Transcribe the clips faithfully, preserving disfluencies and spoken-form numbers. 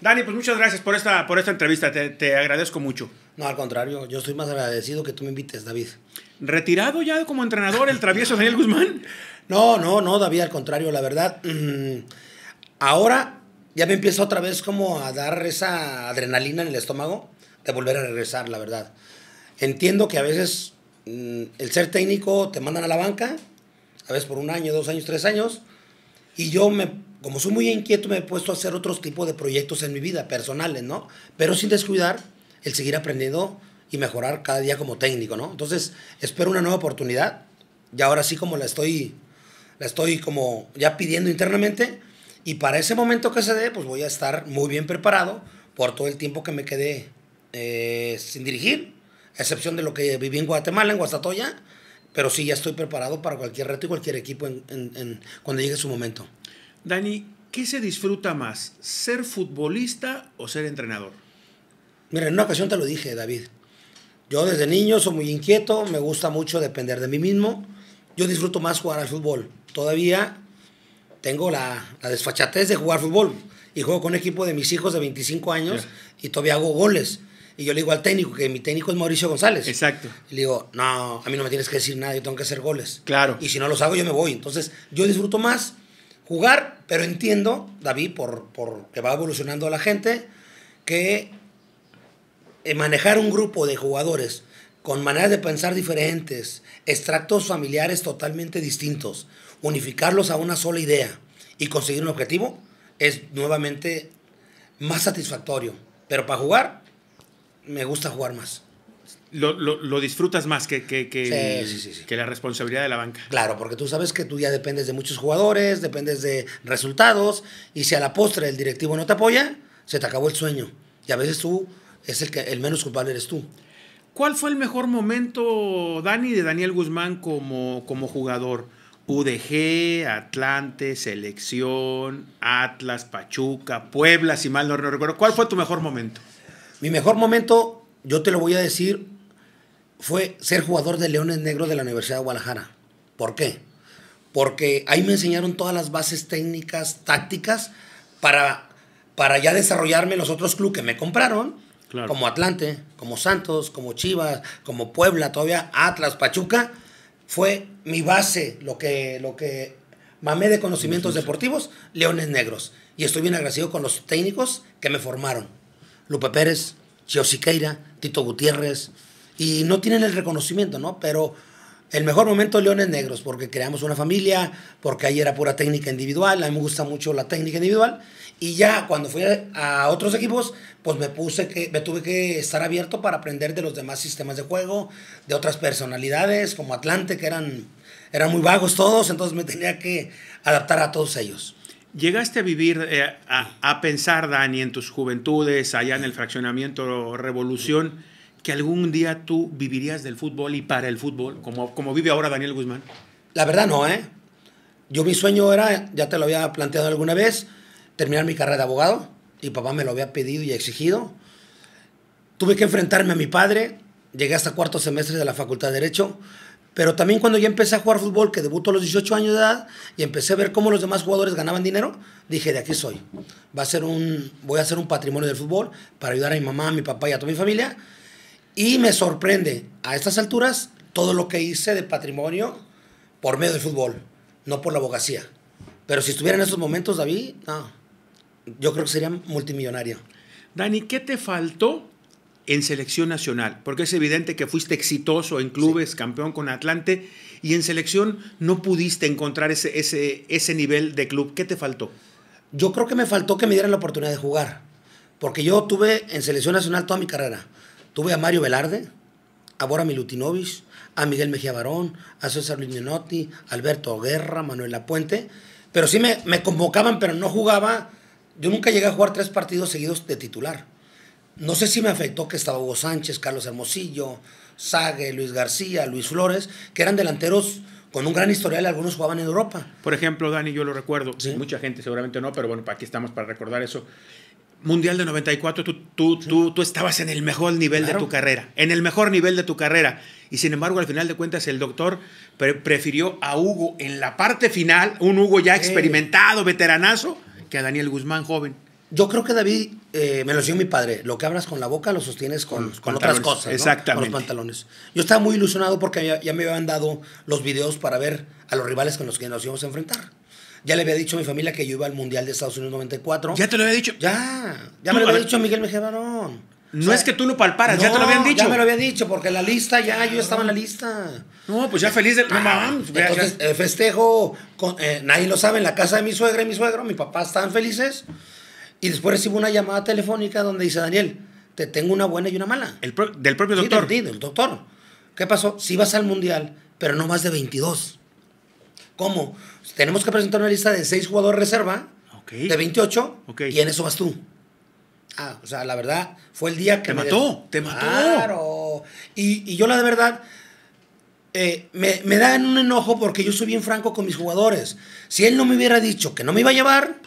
Dani, pues muchas gracias por esta, por esta entrevista, te, te agradezco mucho. No, al contrario, yo estoy más agradecido que tú me invites, David. ¿Retirado ya como entrenador el travieso Daniel Guzmán? No, no, no, David, al contrario, la verdad, mmm, ahora ya me empiezo otra vez como a dar esa adrenalina en el estómago de volver a regresar, la verdad. Entiendo que a veces mmm, el ser técnico te mandan a la banca, a veces por un año, dos años, tres años, y yo me... Como soy muy inquieto, me he puesto a hacer otros tipos de proyectos en mi vida, personales, ¿no? Pero sin descuidar el seguir aprendiendo y mejorar cada día como técnico, ¿no? Entonces, espero una nueva oportunidad. Y ahora sí como la estoy, la estoy como ya pidiendo internamente. Y para ese momento que se dé, pues voy a estar muy bien preparado por todo el tiempo que me quedé eh, sin dirigir, a excepción de lo que viví en Guatemala, en Guastatoya. Pero sí, ya estoy preparado para cualquier reto y cualquier equipo en, en, en, cuando llegue su momento. Dani, ¿qué se disfruta más? ¿Ser futbolista o ser entrenador? Mira, en una ocasión te lo dije, David. Yo desde niño soy muy inquieto, me gusta mucho depender de mí mismo. Yo disfruto más jugar al fútbol. Todavía tengo la, la desfachatez de jugar fútbol. Y juego con un equipo de mis hijos de veinticinco años sí. Y todavía hago goles. Y yo le digo al técnico, que mi técnico es Mauricio González. Exacto. Y le digo, no, a mí no me tienes que decir nada, yo tengo que hacer goles. Claro. Y si no los hago, yo me voy. Entonces, yo disfruto más jugar, pero entiendo, David, por, por que va evolucionando la gente, que manejar un grupo de jugadores con maneras de pensar diferentes, extractos familiares totalmente distintos, unificarlos a una sola idea y conseguir un objetivo es nuevamente más satisfactorio. Pero para jugar, me gusta jugar más. Lo, lo, lo disfrutas más que, que, que, sí, sí, sí, sí. que la responsabilidad de la banca. Claro, porque tú sabes que tú ya dependes de muchos jugadores, dependes de resultados, y si a la postre el directivo no te apoya, se te acabó el sueño. Y a veces tú, es el, que, el menos culpable eres tú. ¿Cuál fue el mejor momento, Dani, de Daniel Guzmán como, como jugador? U D G, Atlante, Selección, Atlas, Pachuca, Puebla, si mal no recuerdo. ¿Cuál fue tu mejor momento? Mi mejor momento, yo te lo voy a decir, fue ser jugador de Leones Negros de la Universidad de Guadalajara. ¿Por qué? Porque ahí me enseñaron todas las bases técnicas, tácticas, para, para ya desarrollarme en los otros clubes que me compraron, claro. Como Atlante, como Santos, como Chivas, como Puebla, todavía Atlas, Pachuca. Fue mi base, lo que, lo que mamé de conocimientos deportivos, Leones Negros. Y estoy bien agradecido con los técnicos que me formaron. Lupe Pérez, Chio Siqueira, Tito Gutiérrez, y no tienen el reconocimiento, ¿no? Pero el mejor momento, Leones Negros, porque creamos una familia, porque ahí era pura técnica individual, a mí me gusta mucho la técnica individual, y ya cuando fui a otros equipos, pues me puse que, me tuve que estar abierto para aprender de los demás sistemas de juego, de otras personalidades, como Atlante, que eran, eran muy vagos todos, entonces me tenía que adaptar a todos ellos. ¿Llegaste a vivir, eh, a, a pensar, Dani, en tus juventudes, allá en el fraccionamiento Revolución, que algún día tú vivirías del fútbol y para el fútbol, como, como vive ahora Daniel Guzmán? La verdad no, ¿eh? Yo mi sueño era, ya te lo había planteado alguna vez, terminar mi carrera de abogado, y papá me lo había pedido y exigido. Tuve que enfrentarme a mi padre, llegué hasta cuarto semestre de la Facultad de Derecho, pero también cuando ya empecé a jugar fútbol, que debuto a los dieciocho años de edad, y empecé a ver cómo los demás jugadores ganaban dinero, dije, de aquí soy. Va a ser un, voy a hacer un patrimonio del fútbol para ayudar a mi mamá, a mi papá y a toda mi familia. Y me sorprende, a estas alturas, todo lo que hice de patrimonio por medio del fútbol, no por la abogacía. Pero si estuviera en esos momentos, David, no, yo creo que sería multimillonario. Dani, ¿qué te faltó en selección nacional? Porque es evidente que fuiste exitoso en clubes, sí, campeón con Atlante, y en selección no pudiste encontrar ese, ese, ese nivel de club. ¿Qué te faltó? Yo creo que me faltó que me dieran la oportunidad de jugar, porque yo tuve en selección nacional toda mi carrera. Tuve a Mario Velarde, a Bora Milutinovich, a Miguel Mejía Barón, a César Lignanotti, Alberto Guerra, Manuel Lapuente, pero sí me, me convocaban, pero no jugaba. Yo nunca llegué a jugar tres partidos seguidos de titular. No sé si me afectó que estaba Hugo Sánchez, Carlos Hermosillo, Sague, Luis García, Luis Flores, que eran delanteros con un gran historial, algunos jugaban en Europa. Por ejemplo, Dani, yo lo recuerdo, ¿sí? Mucha gente seguramente no, pero bueno, aquí estamos para recordar eso. Mundial de noventa y cuatro, tú, tú, sí. tú, tú estabas en el mejor nivel, claro, de tu carrera, en el mejor nivel de tu carrera. Y sin embargo, al final de cuentas, el doctor pre prefirió a Hugo en la parte final, un Hugo ya experimentado, eh. veteranazo, que a Daniel Guzmán, joven. Yo creo que David, eh, me lo enseñó mi padre, lo que abras con la boca lo sostienes con, con, con otras cosas, exactamente, ¿no? Con los pantalones. Yo estaba muy ilusionado porque ya, ya me habían dado los videos para ver a los rivales con los que nos íbamos a enfrentar. Ya le había dicho a mi familia que yo iba al Mundial de Estados Unidos noventa y cuatro. ¿Ya te lo había dicho? Ya, ya me lo había dicho a Miguel Mejía Barón. No, o sea, es que tú lo palparas, no, ya te lo habían dicho. Ya me lo había dicho, porque la lista, ya, yo estaba en la lista. No, pues ya feliz del... Ah, no, entonces, eh, festejo, con, eh, nadie lo sabe, en la casa de mi suegra y mi suegro, mi papá estaban felices. Y después recibo una llamada telefónica donde dice, Daniel, te tengo una buena y una mala. El pro ¿Del propio doctor? Sí, del, del doctor. ¿Qué pasó? Sí vas al Mundial, pero no más de veintidós. ¿Cómo? Tenemos que presentar una lista de seis jugadores reserva, okay, de veintiocho, okay, y en eso vas tú. Ah, o sea, la verdad, fue el día que... Te me mató, te mató. Claro. Y, y yo la de verdad, eh, me, me da un enojo porque yo soy bien franco con mis jugadores. Si él no me hubiera dicho que no me iba a llevar,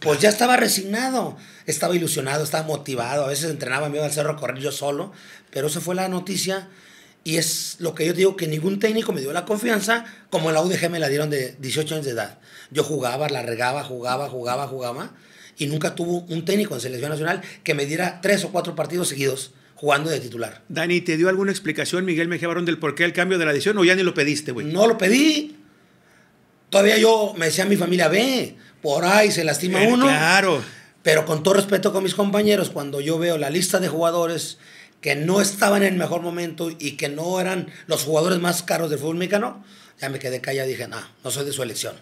pues ya estaba resignado. Estaba ilusionado, estaba motivado. A veces entrenaba, me iba al cerro a correr yo solo. Pero esa fue la noticia. Y es lo que yo digo, que ningún técnico me dio la confianza como la U D G me la dieron de dieciocho años de edad. Yo jugaba, la regaba, jugaba, jugaba, jugaba. Y nunca tuvo un técnico en selección nacional que me diera tres o cuatro partidos seguidos jugando de titular. Dani, ¿te dio alguna explicación Miguel Mejía Barón del por qué el cambio de la decisión o ya ni lo pediste, güey? No lo pedí. Todavía yo me decía a mi familia, ve, por ahí se lastima Bien, uno. Claro. Pero con todo respeto con mis compañeros, cuando yo veo la lista de jugadores que no estaban en el mejor momento y que no eran los jugadores más caros del fútbol mexicano, ya me quedé callado y dije, no, no soy de su elección.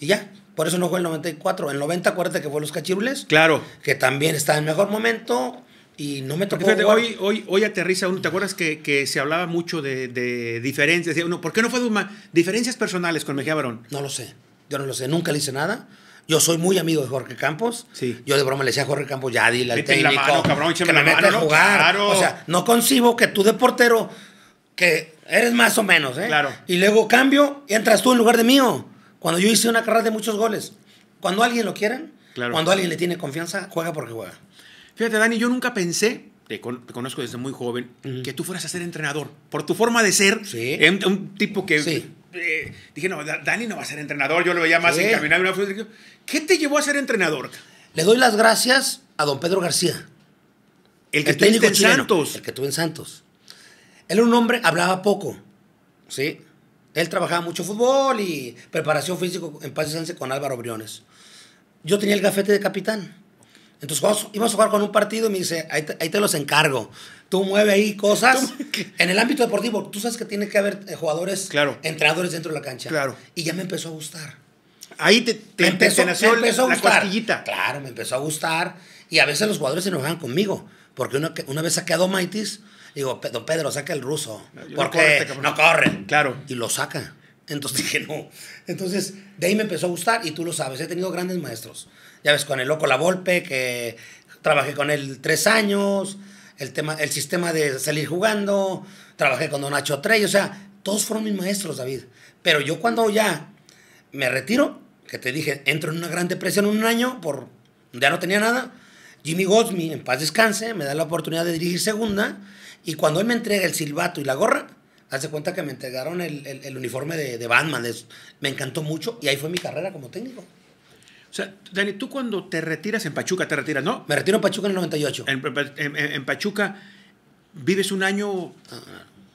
Y ya. Por eso no fue el noventa y cuatro. El noventa, acuérdate que fue los Cachirules. Claro. Que también está en el mejor momento y no me tocó. Fíjate, hoy, hoy, hoy aterriza uno. ¿Te acuerdas que, que se hablaba mucho de, de diferencias? Uno, ¿por qué no fue Duma? Diferencias personales con Mejía Barón. No lo sé. Yo no lo sé. Nunca le hice nada. Yo soy muy amigo de Jorge Campos. Sí. Yo de broma le decía a Jorge Campos, ya dile al técnico, la mano, cabrón, que me la mete a jugar. Claro. O sea, no concibo que tú de portero, que eres más o menos, ¿eh? Claro. Y luego cambio y entras tú en lugar de mío. Cuando yo hice una carrera de muchos goles, cuando alguien lo quieren, claro, cuando alguien le tiene confianza, juega porque juega. Fíjate, Dani, yo nunca pensé, te, con, te conozco desde muy joven, uh-huh, que tú fueras a ser entrenador. Por tu forma de ser, sí, eh, un, un tipo que... Sí. Eh, dije, no, Dani no va a ser entrenador, yo lo veía más, sí, encaminado. ¿Qué te llevó a ser entrenador? Le doy las gracias a don Pedro García. El que estuvo en Santos. El que estuvo en Santos. Él era un hombre, hablaba poco, ¿sí? Él trabajaba mucho fútbol y preparación físico en Paz y Sánchez con Álvaro Briones. Yo tenía el gafete de capitán. Entonces jugamos, íbamos a jugar con un partido y me dice, ahí te, ahí te los encargo. Tú mueve ahí cosas. En el ámbito deportivo, tú sabes que tiene que haber jugadores, claro, entrenadores dentro de la cancha. Claro. Y ya me empezó a gustar. Ahí te, te, me empezó, te nació me empezó la, a gustar. La costillita. Claro, me empezó a gustar. Y a veces los jugadores se enojaban conmigo. Porque una, una vez saqué a Domaitis, digo, don Pedro, saca el ruso. No, porque no corre, no corre. Claro. Y lo saca. Entonces dije, no. Entonces, de ahí me empezó a gustar. Y tú lo sabes, he tenido grandes maestros. Ya ves, con el loco La Volpe, que trabajé con él tres años. El, tema, el sistema de salir jugando. Trabajé con don Nacho Treyes. O sea, todos fueron mis maestros, David. Pero yo cuando ya me retiro, que te dije, entro en una gran depresión un año, por, ya no tenía nada. Jimmy Gosmi, en paz descanse, me da la oportunidad de dirigir segunda. Y cuando él me entrega el silbato y la gorra, hace cuenta que me entregaron el, el, el uniforme de, de Batman. De, me encantó mucho y ahí fue mi carrera como técnico. O sea, Dani, tú cuando te retiras en Pachuca, te retiras, ¿no? Me retiro en Pachuca en el noventa y ocho. En, en, en Pachuca vives un año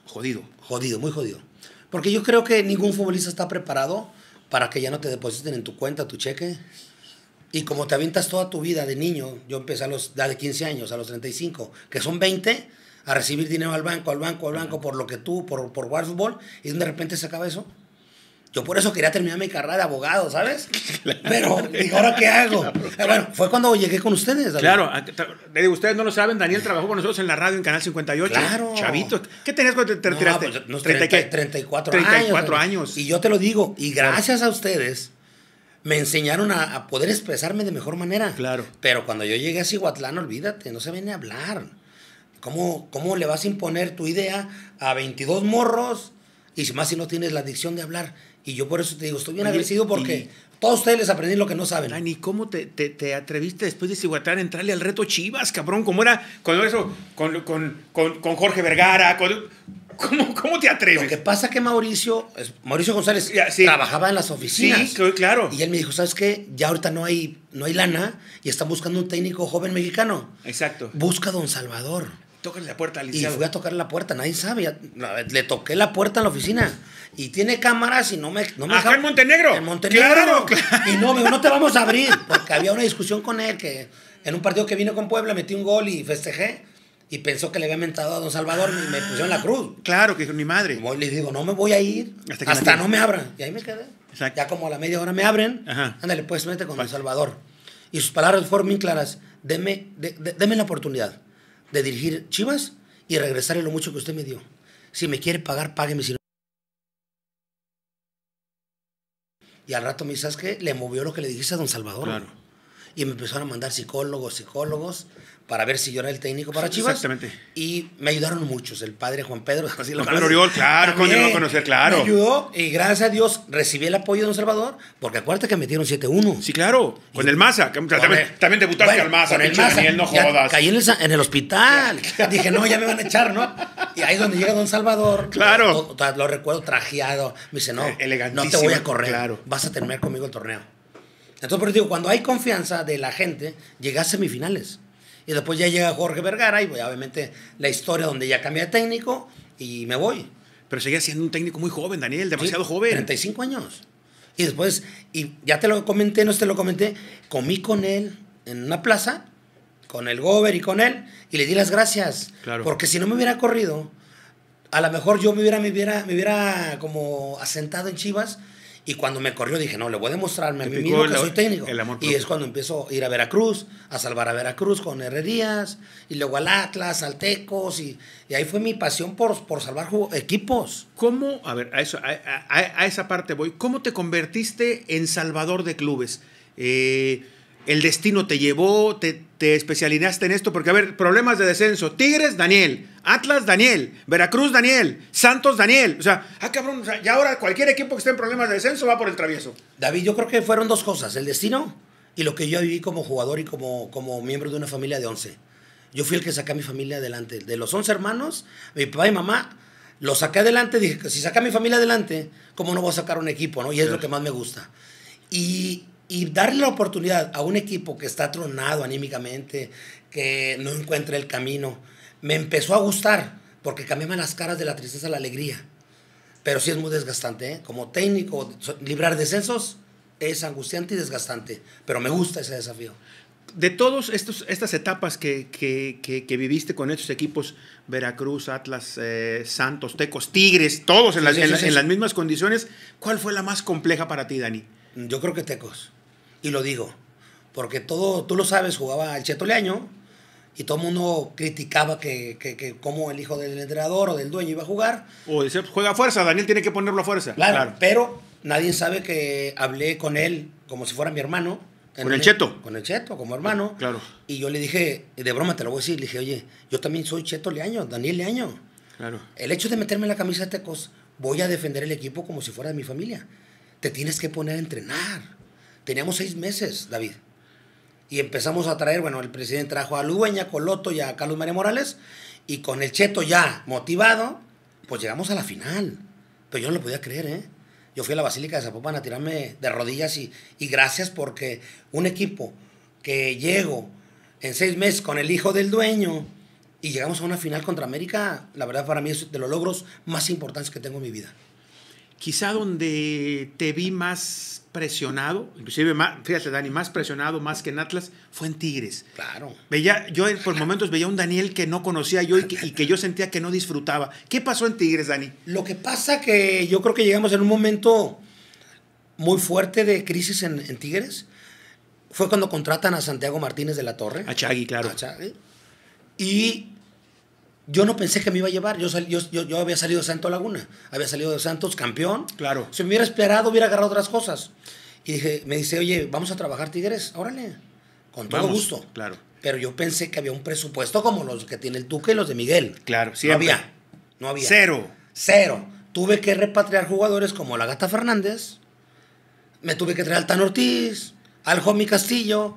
jodido. Jodido, muy jodido. Porque yo creo que ningún futbolista está preparado para que ya no te depositen en tu cuenta tu cheque. Y como te avientas toda tu vida de niño, yo empecé a los edad de quince años, a los treinta y cinco, que son veinte, a recibir dinero al banco, al banco, al banco, por lo que tú, por, por jugar fútbol, y de repente se acaba eso. Yo por eso quería terminar mi carrera de abogado, ¿sabes? Claro. Pero digo, ¿ahora qué hago? Claro. Bueno, fue cuando llegué con ustedes, Daniel. Claro, le digo, ustedes no lo saben, Daniel trabajó con nosotros en la radio en Canal cincuenta y ocho. Claro. Chavito, ¿qué tenías cuando te retiraste? No, pues, no, treinta, treinta y cuatro, treinta y cuatro años, años. Y yo te lo digo, y gracias a ustedes me enseñaron a, a poder expresarme de mejor manera. Claro. Pero cuando yo llegué a Cihuatlán, olvídate, no se viene a hablar. ¿Cómo, ¿Cómo le vas a imponer tu idea a veintidós morros? Y más si no tienes la adicción de hablar. Y yo por eso te digo, estoy bien agradecido porque y, todos ustedes les aprendí lo que no saben. Dani, ¿cómo te, te, te atreviste después de Cihuatlán a entrarle al reto Chivas, cabrón? ¿Cómo era con eso? Con, con, con, con Jorge Vergara, con... ¿Cómo, cómo te atreves? Lo que pasa es que Mauricio, Mauricio González ya, sí. trabajaba en las oficinas. Sí, claro. Y él me dijo, ¿sabes qué? Ya ahorita no hay, no hay lana y están buscando un técnico joven mexicano. Exacto. Busca a don Salvador. Tócale la puerta al licenciado. Y fui a tocar la puerta, nadie sabe. Ya, le toqué la puerta en la oficina. Y tiene cámaras y no me... No me ¿Acá en Montenegro? En Montenegro. Claro, claro. Y no, me dijo, no te vamos a abrir. Porque había una discusión con él que en un partido que vino con Puebla metí un gol y festejé. Y pensó que le había mentado a don Salvador y me pusieron la cruz. Claro, que dijo, mi madre. Voy, les digo, no me voy a ir hasta, que hasta no me abran. Y ahí me quedé. Exacto. Ya como a la media hora me abren. Ajá. Ándale, pues, mete con don Salvador. Y sus palabras fueron bien claras. Deme, de, de, deme la oportunidad de dirigir Chivas y regresarle lo mucho que usted me dio. Si me quiere pagar, págueme. Si no... Y al rato me dice, ¿sabes qué? Le movió lo que le dijiste a don Salvador. Claro. Y me empezaron a mandar psicólogos, psicólogos, para ver si yo era el técnico para Chivas. Exactamente. Y me ayudaron muchos. El padre Juan Pedro. Así Juan Pedro Oriol, claro, con él no conocer, claro. Me ayudó y gracias a Dios recibí el apoyo de don Salvador, porque acuérdate que metieron siete uno. Sí, claro. Con y, el Maza. También, el, también debutaste bueno, al Maza. Con el Maza. Daniel, no jodas. Caí en el, en el hospital. Claro. Dije, no, ya me van a echar, ¿no? Y ahí es donde llega don Salvador. Claro. Lo, lo, lo recuerdo trajeado. Me dice, no, no te voy a correr. Claro. Vas a terminar conmigo el torneo. Entonces, por eso digo, cuando hay confianza de la gente, llega a semifinales. Y después ya llega Jorge Vergara y voy, obviamente la historia donde ya cambié de técnico y me voy. Pero seguía siendo un técnico muy joven, Daniel, demasiado sí, joven. treinta y cinco años. Y después, y ya te lo comenté, no te lo comenté, comí con él en una plaza, con el Gober y con él, y le di las gracias. Claro. Porque si no me hubiera corrido, a lo mejor yo me hubiera, me hubiera, me hubiera como asentado en Chivas. Y cuando me corrió dije, no, le voy a demostrarme a mí mismo que soy técnico. Y es cuando empiezo a ir a Veracruz, a salvar a Veracruz con Herrerías, y luego al Atlas, al Tecos, y, y ahí fue mi pasión por, por salvar equipos. ¿Cómo, a ver, a, eso, a, a, a esa parte voy, cómo te convertiste en salvador de clubes? Eh, ¿El destino te llevó, te, te especializaste en esto? Porque, a ver, problemas de descenso. Tigres, Daniel. Atlas, Daniel. Veracruz, Daniel. Santos, Daniel. O sea, ah, cabrón, o sea, ya ahora cualquier equipo que esté en problemas de descenso va por el travieso. David, yo creo que fueron dos cosas. El destino y lo que yo viví como jugador y como, como miembro de una familia de once. Yo fui el que saqué a mi familia adelante. De los once hermanos, mi papá y mamá, los saqué adelante. Dije, que si saca a mi familia adelante, ¿cómo no voy a sacar un equipo? ¿No? Y es claro. Lo que más me gusta. Y... Y darle la oportunidad a un equipo que está tronado anímicamente, que no encuentra el camino, me empezó a gustar, porque cambiaban las caras de la tristeza a la alegría. Pero sí es muy desgastante, ¿eh? Como técnico, librar descensos es angustiante y desgastante, pero me gusta ese desafío. De todas estas etapas que, que, que, que viviste con estos equipos, Veracruz, Atlas, eh, Santos, Tecos, Tigres, todos en, sí, las, sí, en, sí, sí. en las mismas condiciones, ¿cuál fue la más compleja para ti, Dani? Yo creo que Tecos. Y lo digo, porque todo, tú lo sabes, jugaba el Cheto Leaño y todo el mundo criticaba que, que, que cómo el hijo del entrenador o del dueño iba a jugar. O dice, juega a fuerza, Daniel tiene que ponerlo a fuerza. Claro, claro, pero nadie sabe que hablé con él como si fuera mi hermano. ¿Con el Cheto? Con el Cheto, como hermano. Claro. Y yo le dije, de broma te lo voy a decir, le dije, oye, yo también soy Cheto Leaño, Daniel Leaño. Claro. El hecho de meterme en la camisa de Tecos, voy a defender el equipo como si fuera de mi familia. Te tienes que poner a entrenar. Teníamos seis meses, David. Y empezamos a traer, bueno, el presidente trajo a Ludueña, Coloto y a Carlos María Morales. Y con el Cheto ya motivado, pues llegamos a la final. Pero yo no lo podía creer, ¿eh? Yo fui a la Basílica de Zapopan a tirarme de rodillas y, y gracias porque un equipo que llego en seis meses con el hijo del dueño y llegamos a una final contra América, la verdad para mí es de los logros más importantes que tengo en mi vida. Quizá donde te vi más presionado, inclusive, más, fíjate Dani, más presionado más que en Atlas, fue en Tigres. Claro. Veía, yo por momentos veía un Daniel que no conocía yo y que, y que yo sentía que no disfrutaba. ¿Qué pasó en Tigres, Dani? Lo que pasa que yo creo que llegamos en un momento muy fuerte de crisis en, en Tigres. Fue cuando contratan a Santiago Martínez de la Torre. A Chagui, claro. A Chagui. Y... yo no pensé que me iba a llevar. Yo, sal, yo, yo, yo había salido de Santos Laguna. Había salido de Santos campeón. Claro. Si me hubiera esperado, hubiera agarrado otras cosas. Y dije, me dice, oye, vamos a trabajar, Tigres. Órale. Con todo vamos, gusto. Claro. Pero yo pensé que había un presupuesto como los que tiene el Tuca y los de Miguel. Claro, siempre. No había. No había. Cero. Cero. Tuve que repatriar jugadores como la Gata Fernández. Me tuve que traer al Tan Ortiz, al Jomi Castillo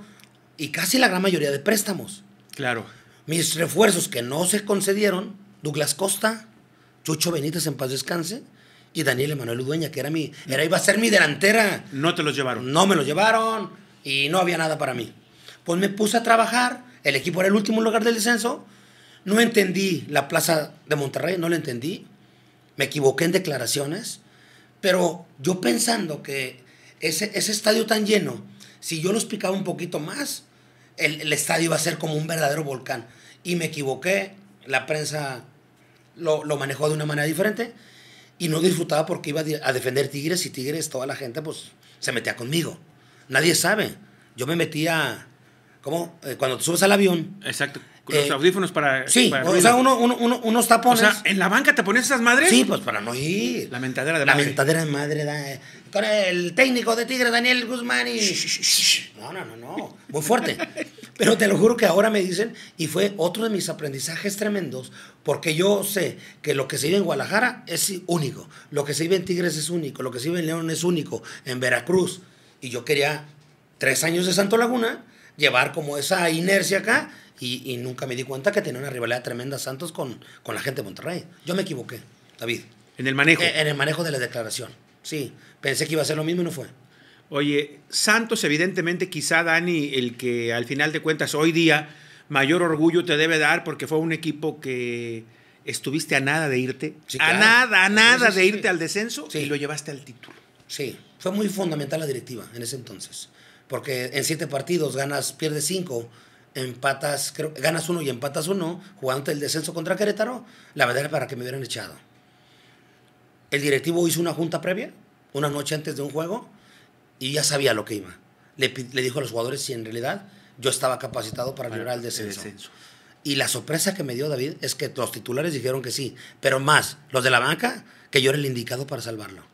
y casi la gran mayoría de préstamos. Claro. Mis refuerzos que no se concedieron, Douglas Costa, Chucho Benítez, en paz descanse, y Daniel Manuel Ludueña, que era mi, era, iba a ser mi delantera. No te los llevaron. No me los llevaron y no había nada para mí. Pues me puse a trabajar, el equipo era el último lugar del descenso, no entendí la plaza de Monterrey, no la entendí, me equivoqué en declaraciones, pero yo pensando que ese, ese estadio tan lleno, si yo los picaba un poquito más, el, el estadio iba a ser como un verdadero volcán. Y me equivoqué, la prensa lo, lo manejó de una manera diferente y no disfrutaba porque iba a defender Tigres y Tigres, toda la gente pues se metía conmigo. Nadie sabe, yo me metía... ¿Cómo? Eh, cuando te subes al avión. Exacto, con los eh, audífonos para... Sí, para o sea, uno, uno, uno, unos tapones. O sea, ¿en la banca te pones esas madres? Sí, pues para no ir. La mentadera de madre. La mentadera de madre. Da, eh, con el técnico de Tigres, Daniel Guzmán, y... No, no, no, no. Muy fuerte. Pero te lo juro que ahora me dicen, y fue otro de mis aprendizajes tremendos, porque yo sé que lo que se vive en Guadalajara es único, lo que se vive en Tigres es único, lo que se vive en León es único, en Veracruz. Y yo quería tres años de Santo Laguna... llevar como esa inercia acá y, y nunca me di cuenta que tenía una rivalidad tremenda Santos con, con la gente de Monterrey. Yo me equivoqué, David. ¿En el manejo? Eh, en el manejo de la declaración, sí. Pensé que iba a ser lo mismo y no fue. Oye, Santos evidentemente, quizá Dani, el que al final de cuentas hoy día mayor orgullo te debe dar porque fue un equipo que estuviste a nada de irte, sí, claro. a nada, a nada sí, sí, de irte sí. al descenso sí. y lo llevaste al título. Sí, fue muy fundamental la directiva en ese entonces. Porque en siete partidos ganas, pierdes cinco, empatas, creo, ganas uno y empatas uno, jugando el descenso contra Querétaro, la verdad era para que me hubieran echado. El directivo hizo una junta previa, una noche antes de un juego, y ya sabía lo que iba. Le, le dijo a los jugadores si en realidad yo estaba capacitado para, para liberar el descenso. el descenso. Y la sorpresa que me dio David es que los titulares dijeron que sí, pero más los de la banca, que yo era el indicado para salvarlo.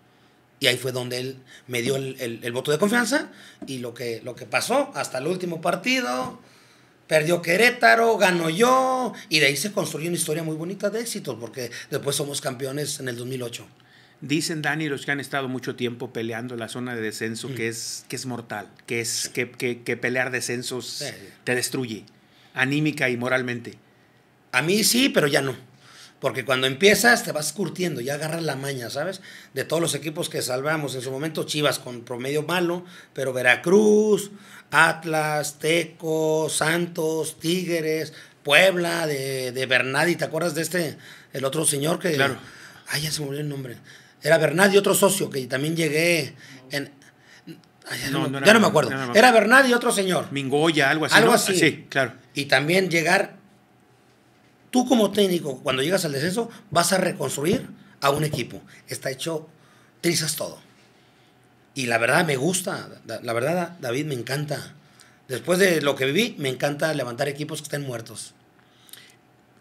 Y ahí fue donde él me dio el, el, el voto de confianza y lo que, lo que pasó hasta el último partido, perdió Querétaro, ganó yo y de ahí se construyó una historia muy bonita de éxitos porque después somos campeones en el dos mil ocho. Dicen, Dani, los que han estado mucho tiempo peleando la zona de descenso mm. que, es, que es mortal, que, es, que, que, que pelear descensos sí. te destruye, anímica y moralmente. A mí sí, pero ya no. Porque cuando empiezas te vas curtiendo, ya agarras la maña, ¿sabes? De todos los equipos que salvamos en su momento, Chivas con promedio malo, pero Veracruz, Atlas, Teco, Santos, Tigres, Puebla, de, de Bernadi, ¿te acuerdas de este, el otro señor que... Claro. Ay, ya se me olvidó el nombre. Era Bernadi, otro socio que también llegué en... Ay, ya no, no, no, era, ya no me acuerdo. No, no, no. Era Bernadi, otro señor. Mingoya, algo así. Algo ¿no? así. Sí, claro. Y también llegar... Tú como técnico, cuando llegas al descenso, vas a reconstruir a un equipo. Está hecho trizas todo. Y la verdad me gusta, la verdad, David, me encanta. Después de lo que viví, me encanta levantar equipos que estén muertos.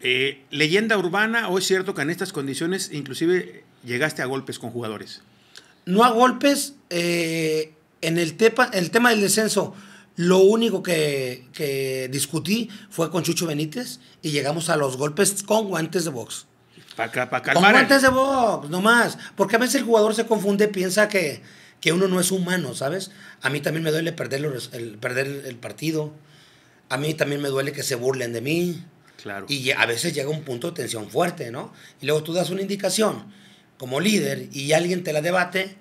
Eh, leyenda urbana, ¿o es cierto que en estas condiciones inclusive llegaste a golpes con jugadores? No a golpes. Eh, en el, tepa, el tema del descenso... Lo único que, que discutí fue con Chucho Benítez y llegamos a los golpes con guantes de box. Para pa calmar. Con guantes de box, nomás. Porque a veces el jugador se confunde, piensa que, que uno no es humano, ¿sabes? A mí también me duele perder, los, el, perder el partido. A mí también me duele que se burlen de mí. Claro. Y a veces llega un punto de tensión fuerte, ¿no? Y luego tú das una indicación como líder y alguien te la debate.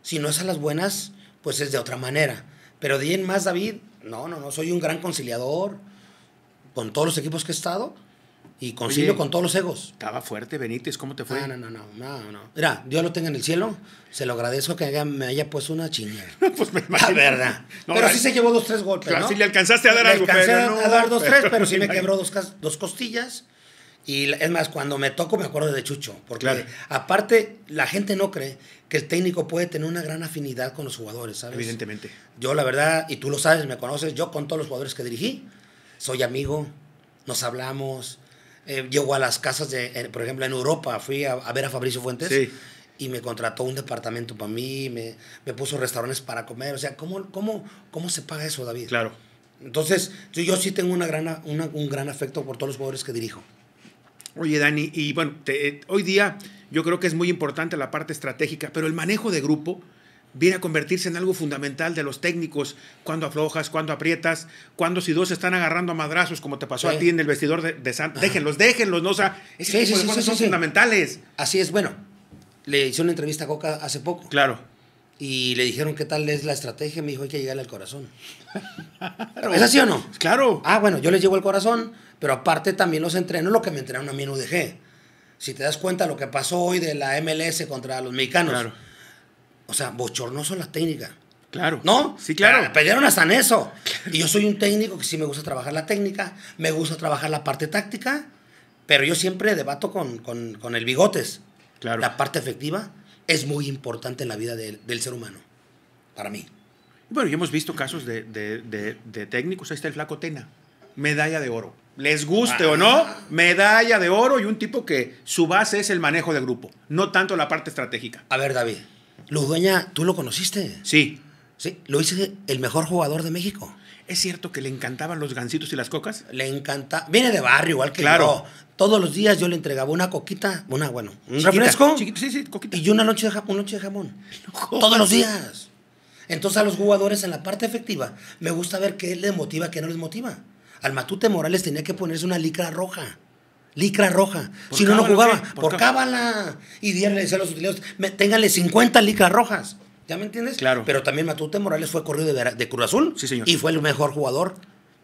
Si no es a las buenas, pues es de otra manera. Pero de ahí en más, David, no, no, no, soy un gran conciliador con todos los equipos que he estado y concilio Oye, con todos los egos. Estaba fuerte, Benítez, ¿cómo te fue? Ah, no, no, no, no, no. Mira, Dios lo tenga en el cielo, se lo agradezco que haya, me haya puesto una chinga. Pues me imagino. La verdad. No, pero sí se llevó dos, tres golpes, claro, ¿no? Sí le alcanzaste a dar le algo, alcancé pero no, a dar dos, tres, pero, pero sí me quebró dos, dos costillas. Y es más, cuando me toco me acuerdo de Chucho. Porque claro. aparte, la gente no cree que el técnico puede tener una gran afinidad con los jugadores, ¿sabes? Evidentemente. Yo la verdad, y tú lo sabes, me conoces, yo con todos los jugadores que dirigí, soy amigo, nos hablamos, eh, llego a las casas, de, eh, por ejemplo, en Europa, fui a, a ver a Fabricio Fuentes sí. y me contrató un departamento para mí, me, me puso restaurantes para comer, o sea, ¿cómo, cómo, cómo se paga eso, David? Claro. Entonces, yo, yo sí tengo una gran, una, un gran afecto por todos los jugadores que dirijo. Oye, Dani, y bueno, te, eh, hoy día yo creo que es muy importante la parte estratégica, pero el manejo de grupo viene a convertirse en algo fundamental de los técnicos, cuando aflojas, cuando aprietas, cuando si dos están agarrando a madrazos, como te pasó sí. a ti en el vestidor de, de Santos. Déjenlos, déjenlos, ¿no? O sea, ese sí, tipo sí, de sí, cosas sí, son sí. fundamentales. Así es, bueno, le hice una entrevista a Coca hace poco. Claro. Y le dijeron qué tal es la estrategia, me dijo, hay que llegarle al corazón. Claro. ¿Es así o no? Claro. Ah, bueno, yo les llevo al corazón, pero aparte también los entreno, lo que me entrenaron a mí en U D G. Si te das cuenta lo que pasó hoy de la M L S contra los mexicanos. Claro. O sea, bochornoso la técnica. Claro. ¿No? Sí, claro. Pelearon hasta en eso. Claro. Y yo soy un técnico que sí me gusta trabajar la técnica, me gusta trabajar la parte táctica, pero yo siempre debato con, con, con el Bigotes. Claro. La parte efectiva es muy importante en la vida de, del ser humano, para mí. Bueno, y hemos visto casos de, de, de, de técnicos. Ahí está el Flaco Tena, medalla de oro. Les guste ah, o no, medalla de oro, y un tipo que su base es el manejo de grupo, no tanto la parte estratégica. A ver, David, Ludueña, ¿tú lo conociste? Sí. Sí, lo hice el mejor jugador de México. ¿Es cierto que le encantaban los gansitos y las cocas? Le encanta. Viene de barrio, igual que claro. yo. Todos los días yo le entregaba una coquita, una, bueno, un chiquita, refresco. Chiquita, sí, sí, coquita. Y una noche de jamón. Noche de jamón. No, todos los días. Entonces a los jugadores en la parte efectiva me gusta ver qué les motiva, qué no les motiva. Al Matute Morales tenía que ponerse una licra roja. Licra roja. Si no, no jugaba. Por, por cábala. Y Díaz le decía a los utileros, ténganle cincuenta licras rojas. ¿Ya me entiendes? Claro. Pero también Matute Morales fue corrido de, Vera, de Cruz Azul. Sí, señor. Y fue el mejor jugador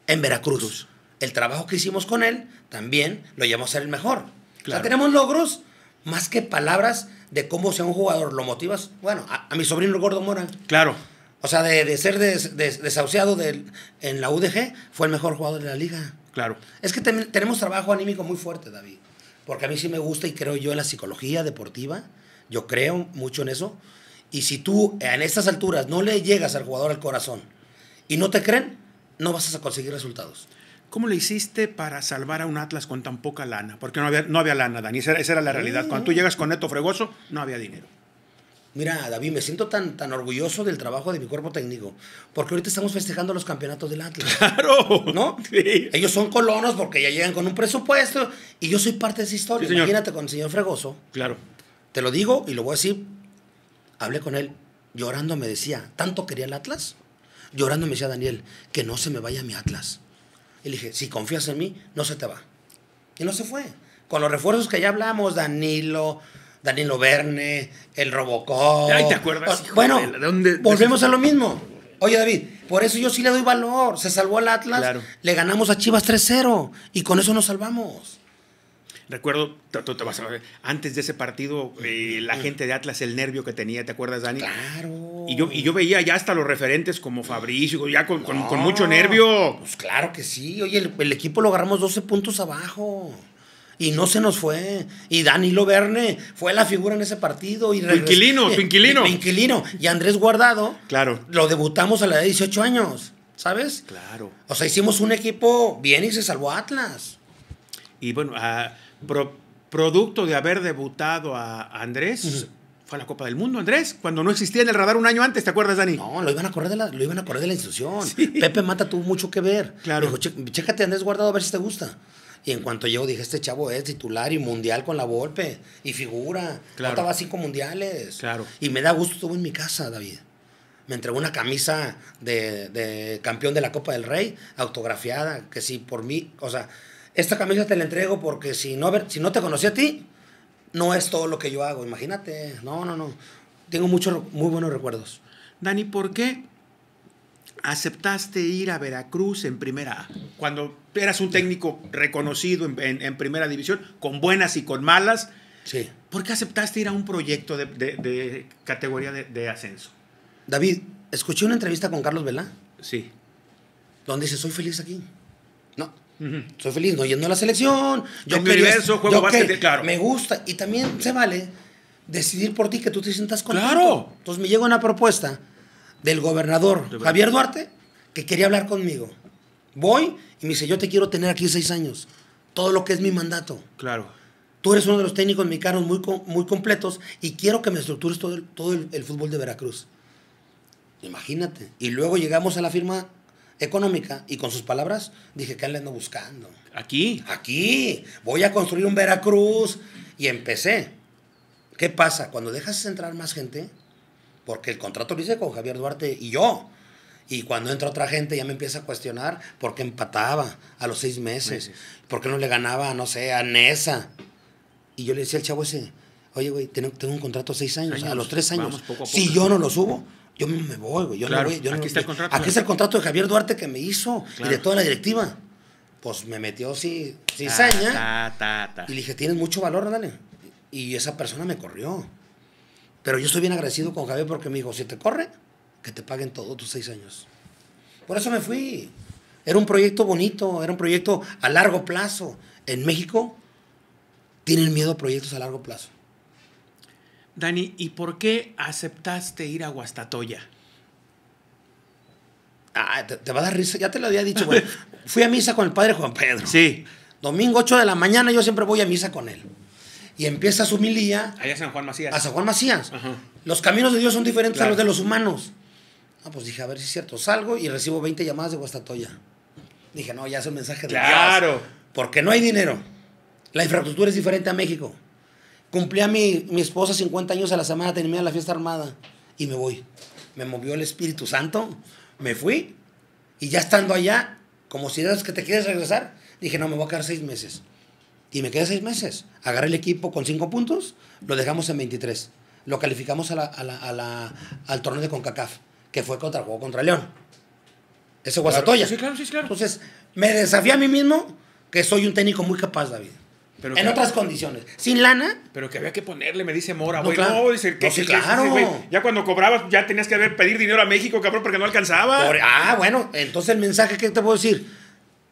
en Veracruz. Cruz. El trabajo que hicimos con él también lo llevamos a ser el mejor. Claro. O sea, tenemos logros más que palabras de cómo sea un jugador. ¿Lo motivas? Bueno, a, a mi sobrino el Gordo Mora. Claro. O sea, de, de ser des, des, desahuciado de, en la U D G, fue el mejor jugador de la liga. Claro. Es que te, tenemos trabajo anímico muy fuerte, David. Porque a mí sí me gusta y creo yo en la psicología deportiva. Yo creo mucho en eso. Y si tú en estas alturas no le llegas al jugador al corazón y no te creen, no vas a conseguir resultados. ¿Cómo le hiciste para salvar a un Atlas con tan poca lana? Porque no había, no había lana, Dani. Esa, esa era la realidad. Sí, Cuando no. tú llegas con Neto Fregoso, no había dinero. Mira, David, me siento tan, tan orgulloso del trabajo de mi cuerpo técnico, porque ahorita estamos festejando los campeonatos del Atlas. ¡Claro! ¿No? Sí. Ellos son colonos porque ya llegan con un presupuesto y yo soy parte de esa historia. Sí, imagínate con el señor Fregoso. Claro. Te lo digo y lo voy a decir. Hablé con él, llorando me decía, tanto quería el Atlas, llorando me decía Daniel, que no se me vaya mi Atlas. Y le dije, si confías en mí, no se te va. Y no se fue. Con los refuerzos que ya hablamos, Danilo, Danilo Verne, el Robocop. Ay, ¿te acuerdas? O, bueno, ¿de dónde, de volvemos de... a lo mismo. Oye, David, por eso yo sí le doy valor. Se salvó al Atlas, claro. Le ganamos a Chivas tres cero y con eso nos salvamos. Recuerdo, te, te vas a ver, antes de ese partido, eh, la gente de Atlas, el nervio que tenía, ¿te acuerdas, Dani? Claro. Y yo, y yo veía ya hasta los referentes como Fabricio, ya con, no, con, con mucho nervio. Pues claro que sí. Oye, el, el equipo lo agarramos doce puntos abajo. Y no se nos fue. Y Danilo Verne fue la figura en ese partido. Y tu inquilino, tu inquilino. inquilino. Y Andrés Guardado. Claro. Lo debutamos a la edad de dieciocho años, ¿sabes? Claro. O sea, hicimos un equipo bien y se salvó Atlas. Y bueno, a... Uh, Pro, producto de haber debutado a Andrés, uh-huh. fue a la Copa del Mundo, Andrés, cuando no existía en el radar un año antes, ¿te acuerdas, Dani? No, lo iban a correr de la, lo iban a correr de la institución. Sí. Pepe Mata tuvo mucho que ver. Claro. Dijo, Ché, chécate Andrés Guardado a ver si te gusta. Y en cuanto llegó, dije, este chavo es titular y mundial con la Volpe, y figura. Claro. Estaba cinco mundiales. Claro. Y me da gusto, estuvo en mi casa, David. Me entregó una camisa de, de campeón de la Copa del Rey, autografiada, que sí, por mí, o sea... Esta camisa te la entrego porque si no, si no te conocí a ti, no es todo lo que yo hago. Imagínate. No, no, no. Tengo muchos muy buenos recuerdos. Dani, ¿por qué aceptaste ir a Veracruz en Primera A? Cuando eras un técnico reconocido en, en, en Primera División, con buenas y con malas. Sí. ¿Por qué aceptaste ir a un proyecto de, de, de categoría de, de ascenso? David, escuché una entrevista con Carlos Vela. Sí. Donde dice, soy feliz aquí. No. Uh-huh. Soy feliz, no yendo a la selección. Yo en quería, universo, juego yo básquet, que claro. Me gusta. Y también se vale decidir por ti, que tú te sientas contento. Claro. Entonces me llega una propuesta del gobernador de Javier Duarte, que quería hablar conmigo. Voy y me dice, yo te quiero tener aquí seis años. Todo lo que es mi mandato. Claro. Tú eres uno de los técnicos mexicanos muy, muy completos y quiero que me estructures todo, el, todo el, el fútbol de Veracruz. Imagínate. Y luego llegamos a la firma económica, y con sus palabras dije, ¿qué le ando buscando? Aquí. Aquí. Voy a construir un Veracruz. Y empecé. ¿Qué pasa? Cuando dejas entrar más gente, porque el contrato lo hice con Javier Duarte y yo. Y cuando entra otra gente ya me empieza a cuestionar por qué empataba a los seis meses, sí, sí. por qué no le ganaba, no sé, a Nesa. Y yo le decía al chavo ese, oye, güey, tengo, tengo un contrato de seis años, años. a los tres años, poco poco, si yo no lo subo, yo me voy, güey. Yo claro, no voy, yo aquí no, está el contrato. Aquí está el contrato de Javier Duarte que me hizo claro. y de toda la directiva. Pues me metió sí, cizaña ta, ta, ta, ta. y le dije, tienes mucho valor, dale. Y esa persona me corrió. Pero yo estoy bien agradecido con Javier porque me dijo, si te corre, que te paguen todos tus seis años. Por eso me fui. Era un proyecto bonito, era un proyecto a largo plazo. En México tienen miedo a proyectos a largo plazo. Dani, ¿y por qué aceptaste ir a Guastatoya? Ah, te, te va a dar risa, ya te lo había dicho, güey. Fui a misa con el padre Juan Pedro. Sí. Domingo ocho de la mañana yo siempre voy a misa con él. Y empieza su humilía. Allá a San Juan Macías. A San Juan Macías. Ajá. Los caminos de Dios son diferentes claro. a los de los humanos. Ah, pues dije, a ver si es cierto. Salgo y recibo veinte llamadas de Guastatoya. Dije, no, ya es un mensaje de claro. Dios. Claro. Porque no hay dinero. La infraestructura es diferente a México. Cumplí a mi, mi esposa cincuenta años a la semana, terminé la fiesta armada y me voy. Me movió el Espíritu Santo, me fui y ya estando allá, como si eres que te quieres regresar, dije, no, me voy a quedar seis meses. Y me quedé seis meses. Agarré el equipo con cinco puntos, lo dejamos en veintitrés. Lo calificamos a la, a la, a la, al torneo de CONCACAF, que fue contra el juego contra León. Ese Guastatoya. Claro, sí, claro, sí, claro. Entonces, me desafié a mí mismo que soy un técnico muy capaz, David. Pero en otras había, condiciones. Sin lana. Pero que había que ponerle, me dice Mora, güey. No, claro. no, dice, ¿qué, no sí, claro. dice, güey? Ya cuando cobrabas, ya tenías que haber pedir dinero a México, cabrón, porque no alcanzaba. Por, ah, bueno, entonces el mensaje que te puedo decir.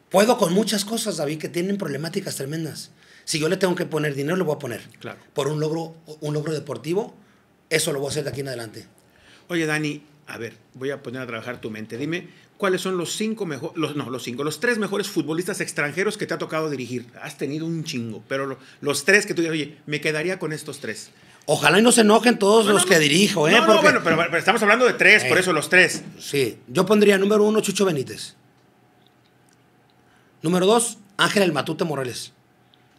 Puedo con muchas cosas, David, que tienen problemáticas tremendas. Si yo le tengo que poner dinero, lo voy a poner. Claro. Por un logro, un logro deportivo, eso lo voy a hacer de aquí en adelante. Oye, Dani, a ver, voy a poner a trabajar tu mente. Dime, ¿cuáles son los cinco mejores, los, no, los cinco, los tres mejores futbolistas extranjeros que te ha tocado dirigir? Has tenido un chingo, pero lo, los tres que tú dices, oye, me quedaría con estos tres. Ojalá y no se enojen todos no, los no, que no, dirijo, ¿eh? No, no, porque... bueno, pero, pero estamos hablando de tres, eh, por eso los tres. Sí, yo pondría número uno Chucho Benítez. Número dos, Ángel el Matute Morales,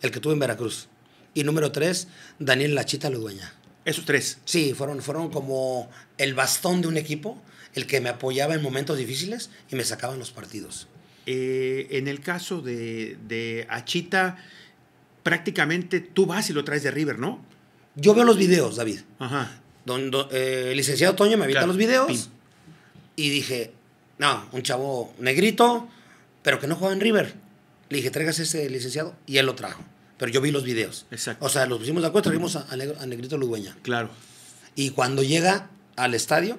el que tuve en Veracruz. Y número tres, Daniel Lachita Ludueña. Esos tres. Sí, fueron, fueron como el bastón de un equipo, el que me apoyaba en momentos difíciles y me sacaban los partidos. Eh, en el caso de, de Achita, prácticamente tú vas y lo traes de River, ¿no? Yo veo los videos, David. Ajá. Don, don, eh, el licenciado Toño me avita claro. los videos Pim. y dije, no, un chavo negrito, pero que no jugaba en River. Le dije, traigas ese licenciado, y él lo trajo. Pero yo vi los videos. Exacto. O sea, los pusimos de acuerdo, trajimos a, a Negrito Ludueña. Claro. Y cuando llega al estadio,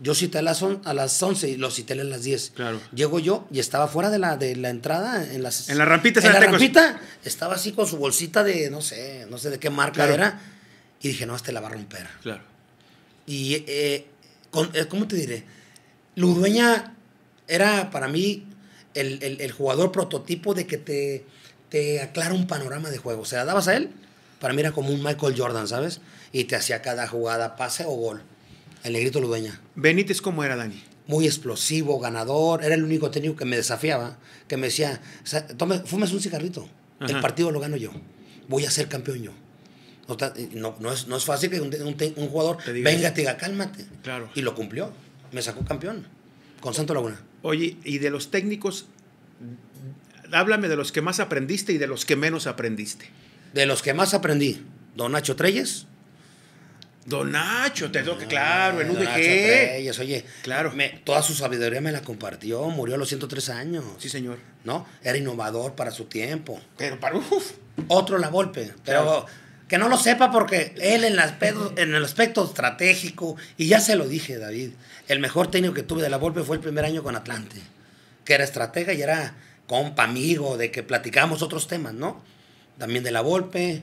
yo cité a las, on, a las once y lo cité a las diez. Claro. Llego yo y estaba fuera de la, de la entrada. En, las, en la rampita. En la rampita. Estaba así con su bolsita de, no sé, no sé de qué marca claro. era. Y dije, no, este la va a romper. Claro. Y, eh, con, eh, ¿cómo te diré? Ludueña era para mí... El, el, el jugador prototipo de que te, te aclara un panorama de juego. O sea, dabas a él, para mí era como un Michael Jordan, ¿sabes? Y te hacía cada jugada, pase o gol. El Negrito Ludueña. Benítez, ¿cómo era, Dani? Muy explosivo, ganador. Era el único técnico que me desafiaba, que me decía, tome, fumes un cigarrito. Ajá. El partido lo gano yo. Voy a ser campeón yo. No, no, no, es, no es fácil que un, un, un jugador te diga, venga, te diga, cálmate. Claro. Y lo cumplió. Me sacó campeón. Con Santo Laguna. Oye, y de los técnicos, háblame de los que más aprendiste y de los que menos aprendiste. De los que más aprendí, don Nacho Treyes. Don Nacho, te digo que claro, en U D G. Don Nacho Treyes, oye, claro. me, toda su sabiduría me la compartió, murió a los ciento tres años. Sí, señor. ¿No? Era innovador para su tiempo. Pero para uff. Otro La Volpe, pero claro. que no lo sepa porque él en el aspecto, en el aspecto estratégico, y ya se lo dije, David, el mejor técnico que tuve de La Volpe fue el primer año con Atlante, que era estratega y era compa, amigo, de que platicábamos otros temas, ¿no? También de La Volpe,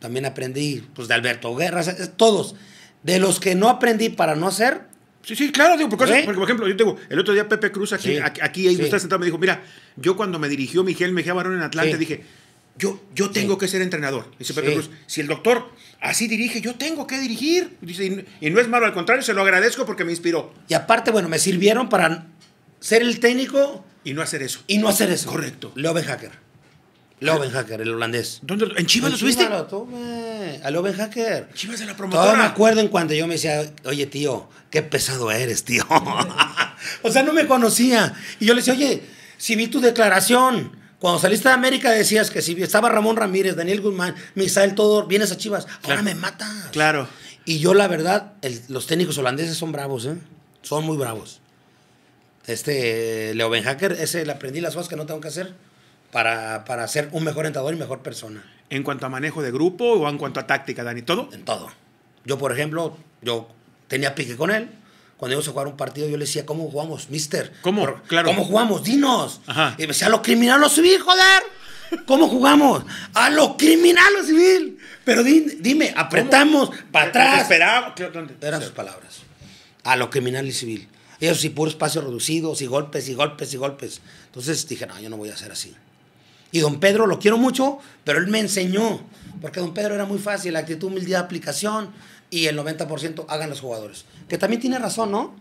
también aprendí pues, de Alberto Guerra, o sea, todos. De los que no aprendí para no hacer... Sí, sí, claro, digo, porque, ¿eh? Porque por ejemplo, yo tengo, el otro día Pepe Cruz, aquí, sí, aquí ahí sí. está sentado, me dijo, mira, yo cuando me dirigió Miguel Mejía Barón en Atlante, sí. dije... Yo, yo tengo sí. que ser entrenador. Dice Pepe sí. Cruz, si el doctor así dirige, yo tengo que dirigir. Dice, y, y no es malo, al contrario, se lo agradezco porque me inspiró. Y aparte, bueno, me sirvieron para ser el técnico. Y no hacer eso. Y no hacer eso. Correcto. Leo Beenhakker. Leo Beenhakker, el holandés. ¿Dónde? ¿En Chivas en lo tuviste? Chivas lo tuve. A Leo Beenhakker. Chivas de la promotora. Todavía me acuerdo en cuanto yo me decía, oye, tío, qué pesado eres, tío. O sea, no me conocía. Y yo le decía, oye, si vi tu declaración. Cuando saliste de América decías que si estaba Ramón Ramírez, Daniel Guzmán, Misael, todo, vienes a Chivas. Ahora claro. me matas. Claro. Y yo, la verdad, el, los técnicos holandeses son bravos, ¿eh? Son muy bravos. Este, Leo Beenhakker, ese le aprendí las cosas que no tengo que hacer para, para ser un mejor entrenador y mejor persona. ¿En cuanto a manejo de grupo o en cuanto a táctica, Dani? ¿Todo? En todo. Yo, por ejemplo, yo tenía pique con él. Cuando íbamos a jugar un partido, yo le decía, ¿cómo jugamos, mister? ¿Cómo? Por, claro. ¿Cómo jugamos? Dinos. Ajá. Y me decía, a los criminales lo subí, joder. ¿Cómo jugamos? A los criminales lo civil. Pero di, dime, apretamos, ¿cómo? Para atrás. Esperaba. Eran sí. sus palabras. A los criminales y civil. Ellos sí, puro espacio reducido, y golpes, y golpes, y golpes. Entonces dije, no, yo no voy a hacer así. Y don Pedro, lo quiero mucho, pero él me enseñó. Porque don Pedro era muy fácil, la actitud, humildad, aplicación. Y el noventa por ciento hagan los jugadores. Que también tiene razón, ¿no?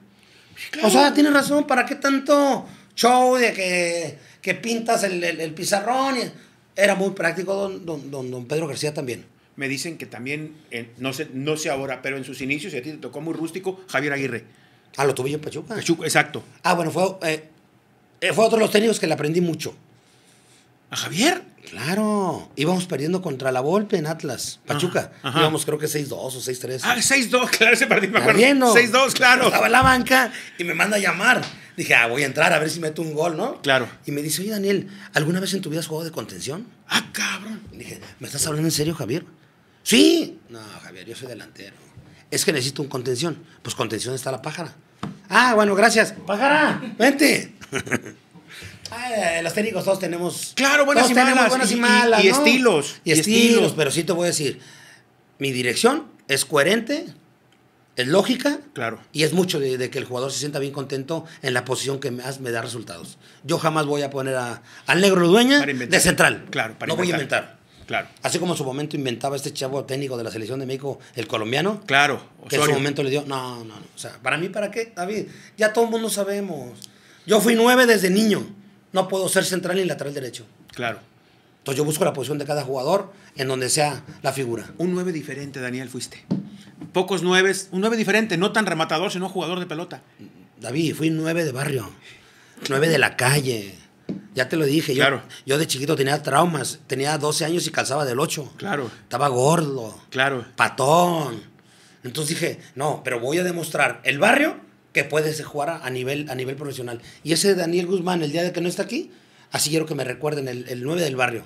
Claro. O sea, tiene razón. ¿Para qué tanto show de que, que pintas el, el, el pizarrón? Era muy práctico don, don, don, don Pedro García también. Me dicen que también, eh, no, sé, no sé ahora, pero en sus inicios, y a ti te tocó muy rústico, Javier Aguirre. Ah, lo tuve yo en Pachuca. Pachuca, exacto. Ah, bueno, fue, eh, fue otro de los técnicos que le aprendí mucho. ¿A Javier? Claro, íbamos perdiendo contra La Volpe en Atlas, Pachuca. Ajá, ajá. Íbamos creo que seis dos o seis tres. Ah, seis dos, claro, ese partido me acuerdo. seis dos, claro. Estaba en la banca y me manda a llamar. Dije, ah, voy a entrar a ver si meto un gol, ¿no? Claro. Y me dice, oye, Daniel, ¿alguna vez en tu vida has jugado de contención? Ah, cabrón. Y dije, ¿me estás hablando en serio, Javier? Sí. No, Javier, yo soy delantero. Es que necesito un contención. Pues contención está la Pájara. Ah, bueno, gracias. Pájara, vente. Ay, los técnicos todos tenemos. Claro, buenas y malas. Buenas y, y, malas y, y, ¿no? estilos, y, y estilos. Y estilos, pero sí te voy a decir: mi dirección es coherente, es lógica. Claro. Y es mucho de, de que el jugador se sienta bien contento en la posición que me, me da resultados. Yo jamás voy a poner a, al negro Ludueña de central. Claro, para no inventar. voy a inventar. Claro. Así como en su momento inventaba este chavo técnico de la selección de México, el colombiano. Claro. Que en su momento le dio. No, no, no. O sea, ¿para mí para qué, David? Ya todo el mundo sabemos. Yo fui nueve desde niño. No puedo ser central ni lateral derecho. Claro. Entonces yo busco la posición de cada jugador en donde sea la figura. Un nueve diferente, Daniel, fuiste. Pocos nueves. Un nueve diferente, no tan rematador, sino jugador de pelota. David, fui nueve de barrio. nueve de la calle. Ya te lo dije. Yo, claro. yo de chiquito tenía traumas. Tenía doce años y calzaba del ocho. Claro. Estaba gordo. Claro. Patón. Entonces dije, no, pero voy a demostrar el barrio... que puedes jugar a nivel, a nivel profesional. Y ese Daniel Guzmán, el día de que no está aquí, así quiero que me recuerden, el, el nueve del barrio.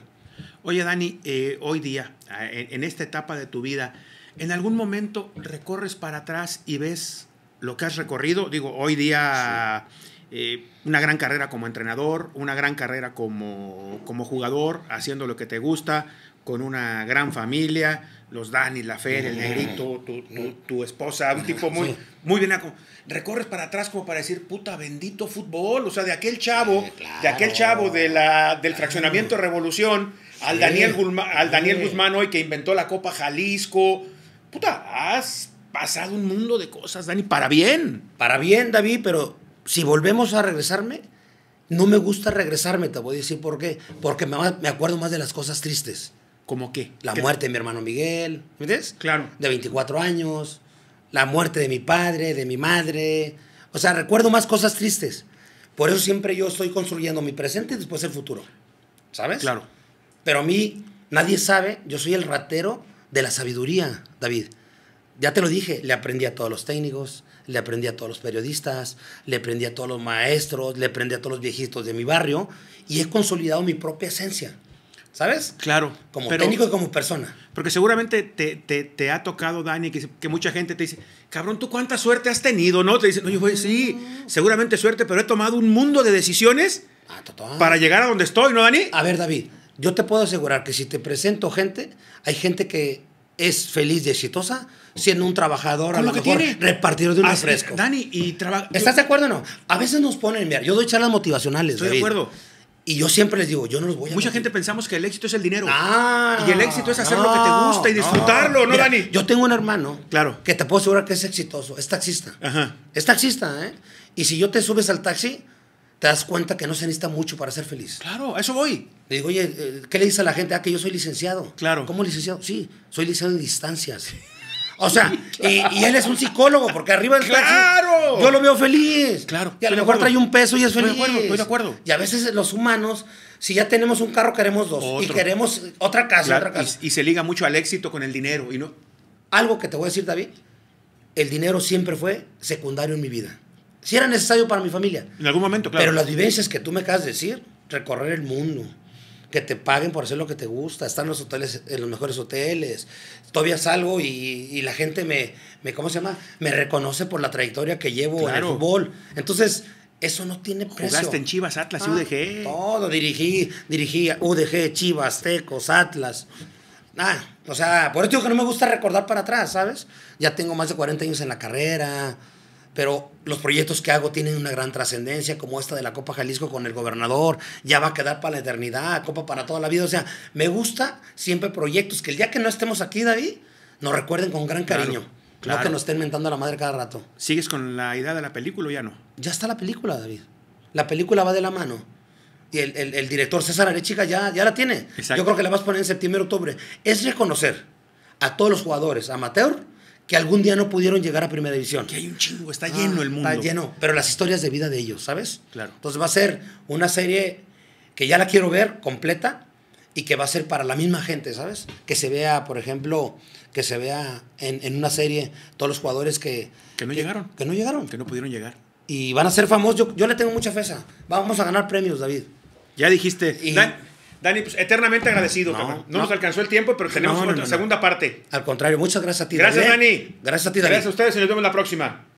Oye, Dani, eh, hoy día, en, en esta etapa de tu vida, ¿en algún momento recorres para atrás y ves lo que has recorrido? Digo, hoy día, sí. eh, una gran carrera como entrenador, una gran carrera como, como jugador, haciendo lo que te gusta, con una gran familia, los Dani, la Fer, el Negrito, tu, tu, tu esposa, un tipo muy, sí. muy bien. Recorres para atrás como para decir, puta, bendito fútbol. O sea, de aquel chavo, sí, claro. de aquel chavo de la, del fraccionamiento Revolución, sí. al Daniel, Guzmán, al Daniel sí. Guzmán hoy que inventó la Copa Jalisco. Puta, has pasado un mundo de cosas, Dani, para bien. Para bien, David, pero si volvemos a regresarme, no me gusta regresarme, te voy a decir por qué. Porque me, me acuerdo más de las cosas tristes. ¿Cómo qué? La ¿Qué? muerte de mi hermano Miguel, ¿me entiendes? Claro. De veinticuatro años, la muerte de mi padre, de mi madre. O sea, recuerdo más cosas tristes. Por eso siempre yo estoy construyendo mi presente y después el futuro, ¿sabes? Claro. Pero a mí, nadie sabe, yo soy el ratero de la sabiduría, David. Ya te lo dije, le aprendí a todos los técnicos, le aprendí a todos los periodistas, le aprendí a todos los maestros, le aprendí a todos los viejitos de mi barrio y he consolidado mi propia esencia. ¿Sabes? Claro. Como pero, técnico y como persona. Porque seguramente te, te, te ha tocado, Dani, que, que mucha gente te dice, cabrón, ¿tú cuánta suerte has tenido? ¿No? Te dicen, no, yo voy, sí, seguramente suerte, pero he tomado un mundo de decisiones ah, para llegar a donde estoy, ¿no, Dani? A ver, David, yo te puedo asegurar que si te presento gente, hay gente que es feliz y exitosa siendo un trabajador, a lo, lo mejor tiene? repartidor de un refresco. Ah, Dani, y trabaja... ¿Estás yo... de acuerdo o no? A veces nos ponen, mira, yo doy charlas motivacionales, Estoy David. de acuerdo. Y yo siempre les digo, yo no los voy a... Mucha gente pensamos que el éxito es el dinero. Ah, y el éxito es hacer no, lo que te gusta y disfrutarlo, ¿no, Mira, Dani? Yo tengo un hermano claro. que te puedo asegurar que es exitoso. Es taxista. Ajá. Es taxista, ¿eh? Y si yo te subes al taxi, te das cuenta que no se necesita mucho para ser feliz. Claro, a eso voy. Le digo, oye, ¿qué le dices a la gente? Ah, que yo soy licenciado. Claro. ¿Cómo licenciado? Sí, soy licenciado en distancias. O sea, y, y él es un psicólogo, porque arriba del ¡claro! taxi, yo lo veo feliz. Claro. Y a lo mejor trae un peso y es feliz. Estoy de acuerdo, estoy de acuerdo. Y a veces los humanos, si ya tenemos un carro, queremos dos. Otro. Y queremos otra casa, claro, otra casa. Y, y se liga mucho al éxito con el dinero. Y no. Algo que te voy a decir, David, el dinero siempre fue secundario en mi vida. Sí era necesario para mi familia. En algún momento, claro. Pero las vivencias que tú me acabas de decir, recorrer el mundo, que te paguen por hacer lo que te gusta, estar en los hoteles, en los mejores hoteles, todavía salgo y, y la gente me, me, ¿cómo se llama? Me reconoce por la trayectoria que llevo claro. en el fútbol. Entonces, eso no tiene precio. Jugaste en Chivas, Atlas, ah, U D G. Todo, dirigí, dirigí U D G, Chivas, Tecos, Atlas. Ah, o sea, por eso digo que no me gusta recordar para atrás, ¿sabes? Ya tengo más de cuarenta años en la carrera, pero los proyectos que hago tienen una gran trascendencia, como esta de la Copa Jalisco con el gobernador, ya va a quedar para la eternidad, Copa para toda la vida. O sea, me gusta siempre proyectos que el día que no estemos aquí, David, nos recuerden con gran cariño. Claro, claro. No que nos estén mentando a la madre cada rato. ¿Sigues con la idea de la película o ya no? Ya está la película, David. La película va de la mano. Y el, el, el director César Arechiga ya, ya la tiene. Exacto. Yo creo que la vas a poner en septiembre, octubre. Es reconocer a todos los jugadores amateur que algún día no pudieron llegar a Primera División. Que hay un chingo, está lleno ah, el mundo. Está lleno, pero las historias de vida de ellos, ¿sabes? Claro. Entonces va a ser una serie que ya la quiero ver completa y que va a ser para la misma gente, ¿sabes? Que se vea, por ejemplo, que se vea en, en una serie todos los jugadores que... Que no que, llegaron. Que no llegaron. Que no pudieron llegar. Y van a ser famosos. Yo, yo le tengo mucha fe. Vamos a ganar premios, David. Ya dijiste. Y... Dan, Dani, pues eternamente agradecido. No, no, no nos alcanzó el tiempo, pero tenemos no, no, otra no, segunda no. parte. Al contrario, muchas gracias a ti. Gracias, Dani. Gracias a ti, Dani. Gracias a ustedes y nos vemos la próxima.